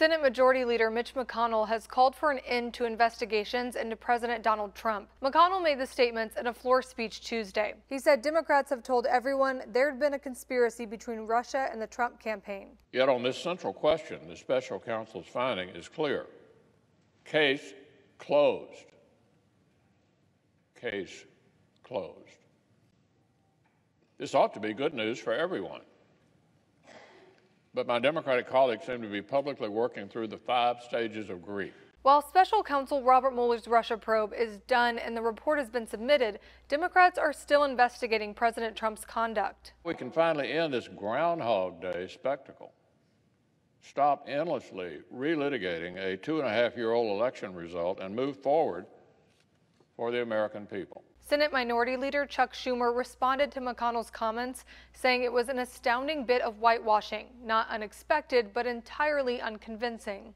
Senate Majority Leader Mitch McConnell has called for an end to investigations into President Donald Trump. McConnell made the statements in a floor speech Tuesday. He said Democrats have told everyone there'd been a conspiracy between Russia and the Trump campaign. Yet on this central question, the special counsel's finding is clear. Case closed. Case closed. This ought to be good news for everyone. But my Democratic colleagues seem to be publicly working through the 5 stages of grief. While Special Counsel Robert Mueller's Russia probe is done and the report has been submitted, Democrats are still investigating President Trump's conduct. We can finally end this Groundhog Day spectacle. Stop endlessly relitigating a 2.5-year-old election result and move forward for the American people. Senate Minority Leader Chuck Schumer responded to McConnell's comments, saying it was an astounding bit of whitewashing, not unexpected, but entirely unconvincing.